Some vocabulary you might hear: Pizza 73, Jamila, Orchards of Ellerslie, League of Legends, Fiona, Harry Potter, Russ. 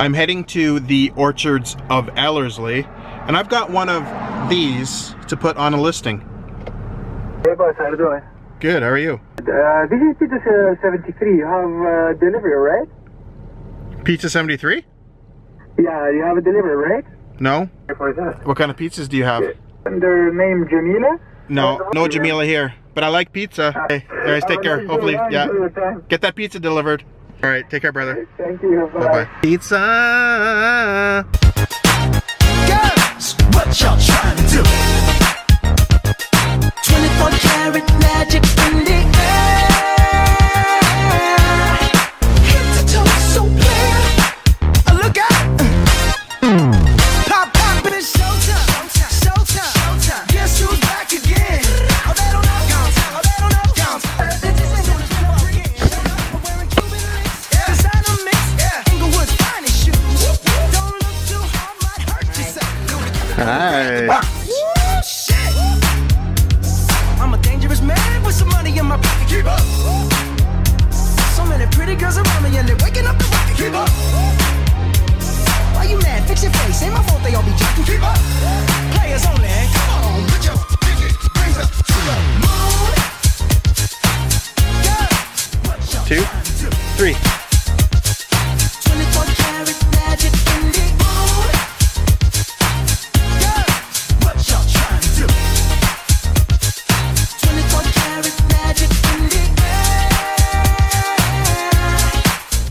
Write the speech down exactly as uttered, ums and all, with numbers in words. I'm heading to the Orchards of Ellerslie, and I've got one of these to put on a listing. Hey boss, how you doing? Good, how are you? Uh, this is Pizza seventy-three, you have uh, delivery, right? Pizza seventy-three? Yeah, you have a delivery, right? No. What kind of pizzas do you have? Their name Jamila? No, no Jamila here, but I like pizza. Hey, guys, take care, hopefully, yeah. Get that pizza delivered. All right, take care, brother. Thank you, bye-bye. Pizza! Girls, what y'all trying to do? twenty-four karat magic in the air. Head to toe so clear. I look out. Mm. Pop, pop, and it's showtime. Showtime, showtime. Guess who's back again? Oh, they don't know. Oh, they don't know. I'm wearing Cuban links. Designer mix. Inglewood's finest shoes. Don't look too hard, might hurt yourself. Hi. Keep up. So many pretty girls around me and they're waking up the rocket. Keep up. Why you mad? Fix your face. Ain't my fault they all be jacking. Keep up. Players only.